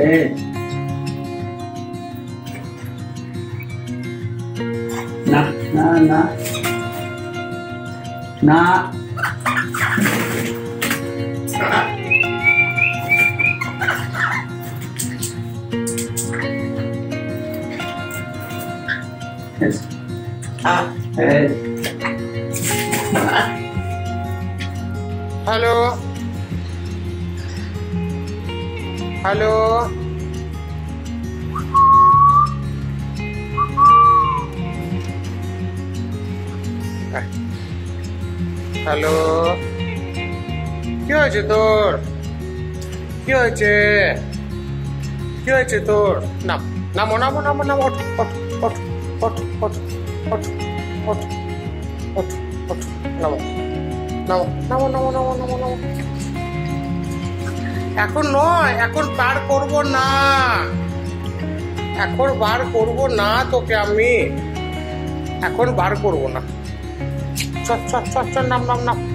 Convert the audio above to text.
Hello. Hello. Hello কি হয়েছে তোর নাম নামো নামো নামো নামো ওঠ ওঠ ওঠ ওঠ ওঠ ওঠ ওঠ ওঠ ওঠ নামো নামো নামো নামো নামো নামো নামো এখন নয় এখন বার করব না তোকে আমি এখন বার করব না চল নাম